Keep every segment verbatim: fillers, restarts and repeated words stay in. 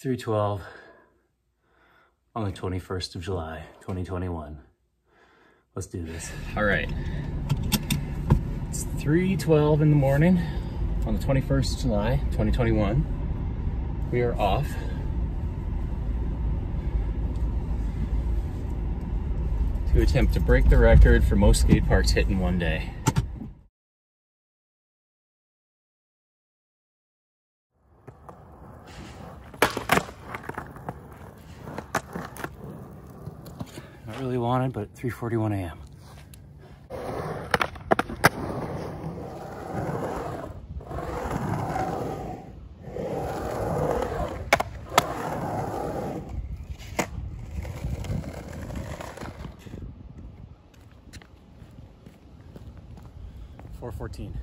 through twelve on the twenty-first of July, twenty twenty-one. Let's do this. All right. It's three twelve in the morning on the twenty-first of July, twenty twenty-one. We are off. To attempt to break the record for most skate parks hit in one day. Not really wanted, but three forty-one a m four fourteen.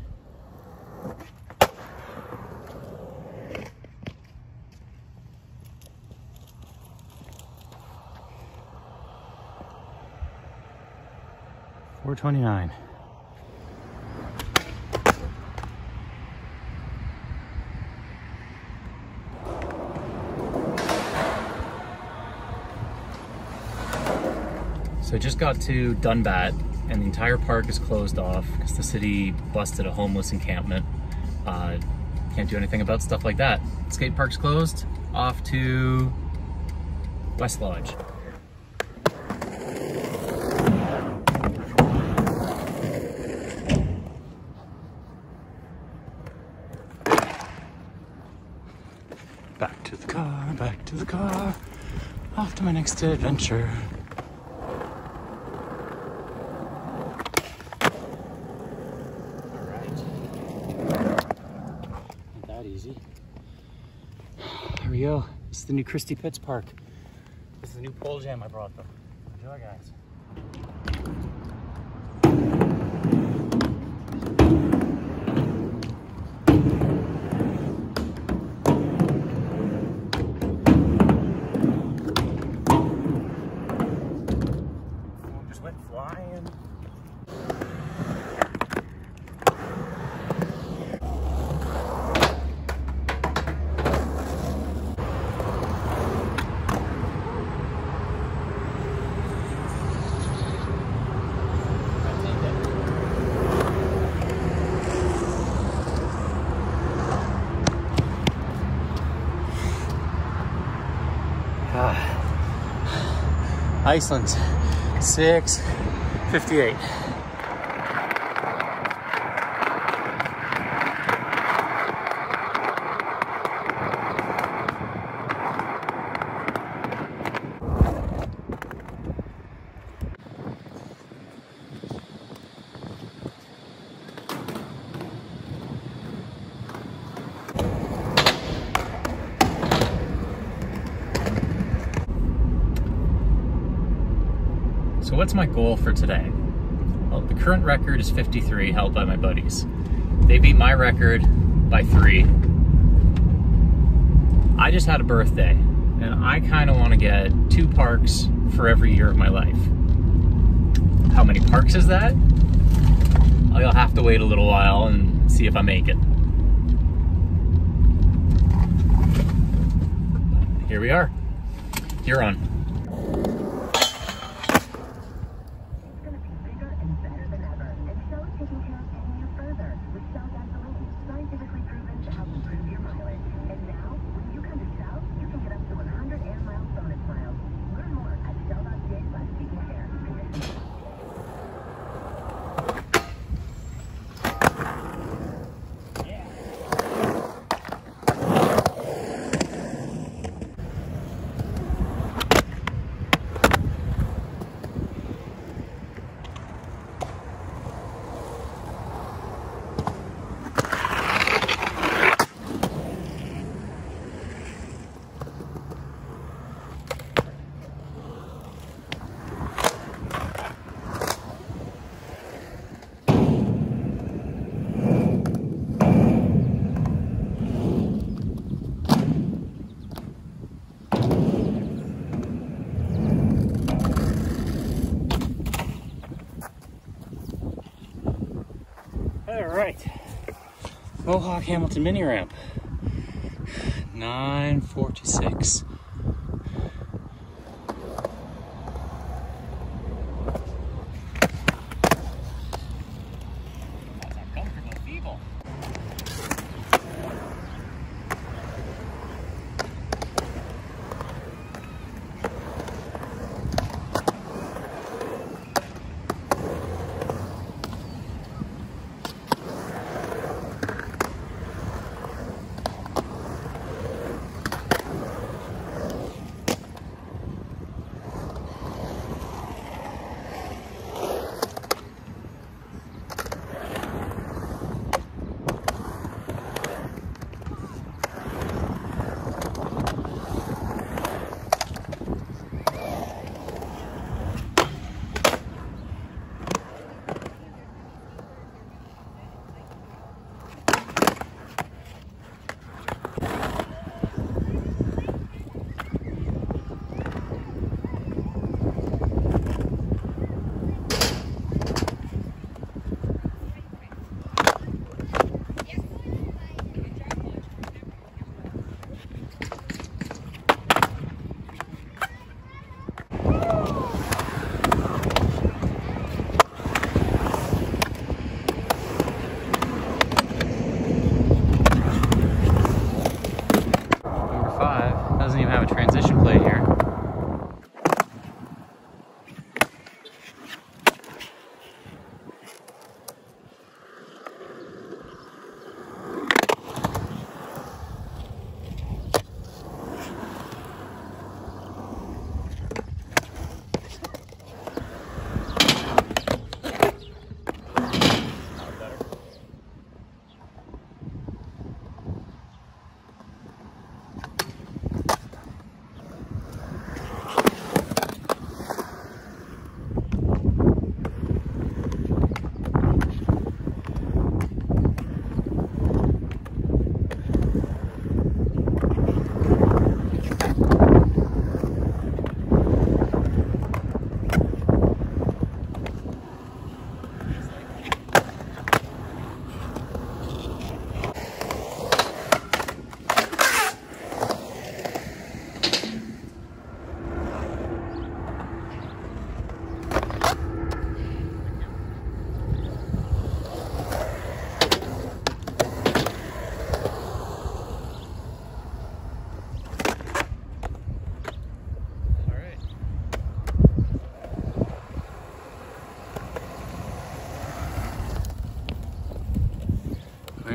four twenty-nine. So just got to Dunbat, and the entire park is closed off because the city busted a homeless encampment. Uh, can't do anything about stuff like that. Skate park's closed, off to West Lodge. Back to the car, back to the car, off to my next adventure. Yo, this is the new Christie Pitts Park. This is the new pole jam I brought them. Enjoy, guys. Someone just went flying. Iceland, six fifty-eight. So what's my goal for today? Well, the current record is fifty-three held by my buddies. They beat my record by three. I just had a birthday, and I kind of want to get two parks for every year of my life. How many parks is that? I'll have to wait a little while and see if I make it. Here we are, Huron. Mohawk Hamilton mini ramp. nine forty-six.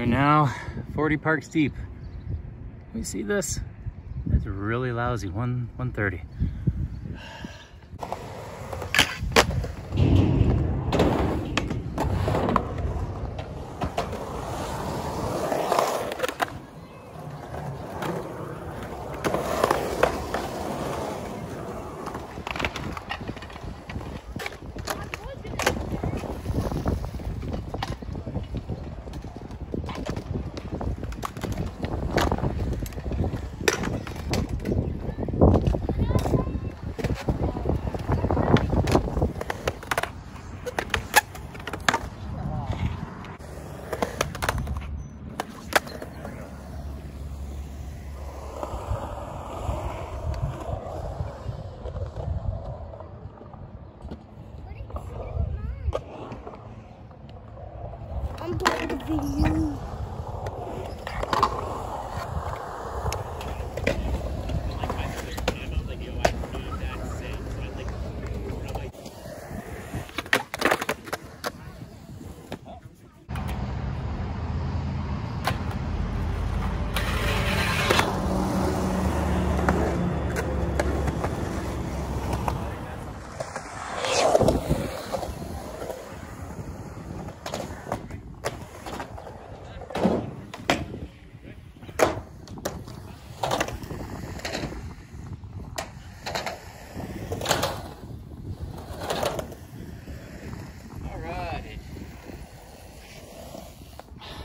Now forty parks deep. We see this? That's really lousy. one one thirty.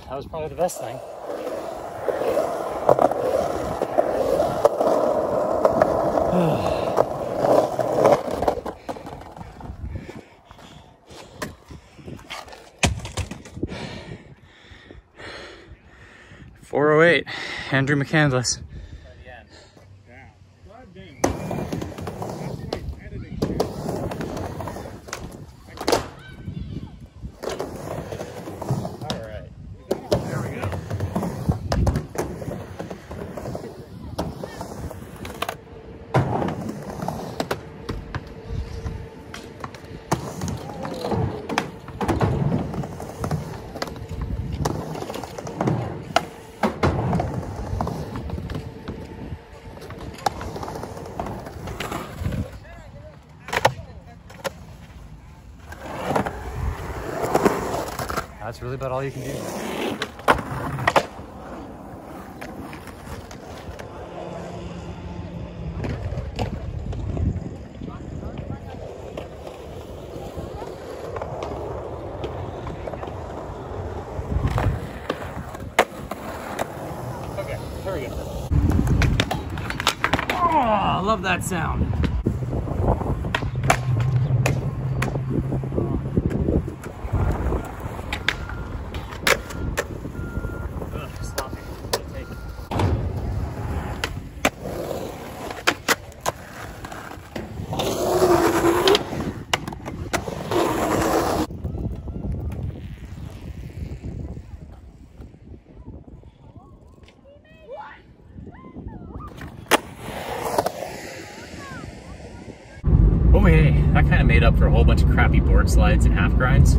That was probably the best thing. four oh eight, Andrew McCandless. That's really about all you can do. Okay, there we go. Oh, I love that sound. That kind of made up for a whole bunch of crappy board slides and half grinds.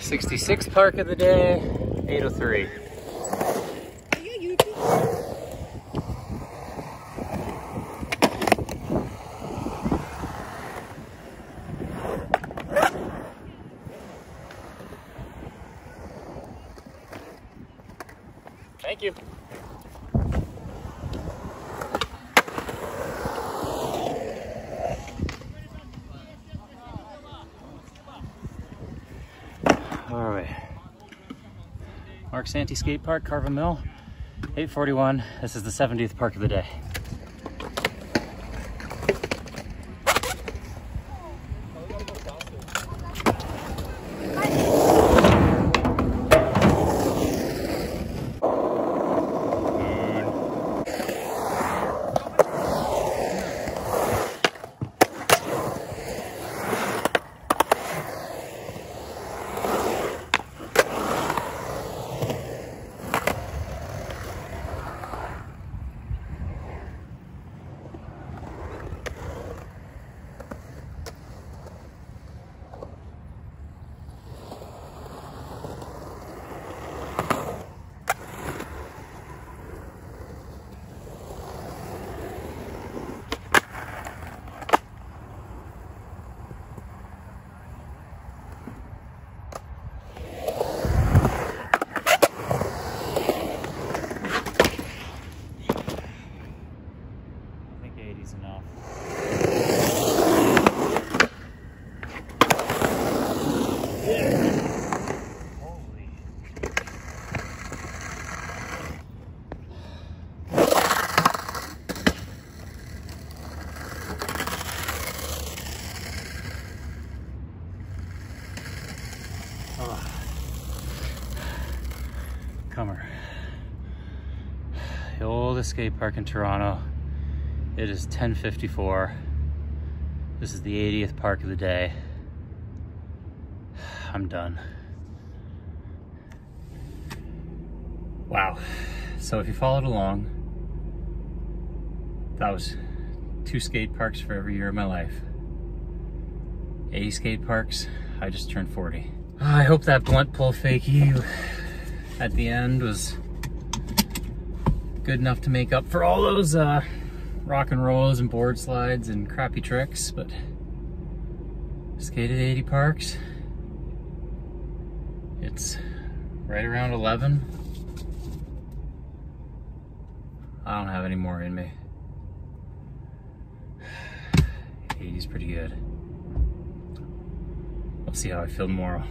sixty-sixth park of the day, eight oh three. Thank you. All right, Mark Santee Skate Park, Carver Mill, eight forty-one. This is the seventieth park of the day. Comer. The oldest skate park in Toronto, It is ten fifty-four. This is the eightieth park of the day. I'm done. Wow. So if you followed along, that was two skate parks for every year of my life. eighty skate parks, I just turned forty. I hope that blunt pull fakie at the end was good enough to make up for all those uh, rock and rolls and board slides and crappy tricks, but skated eighty parks. It's right around eleven. I don't have any more in me. eighty's pretty good. We'll see how I feel tomorrow.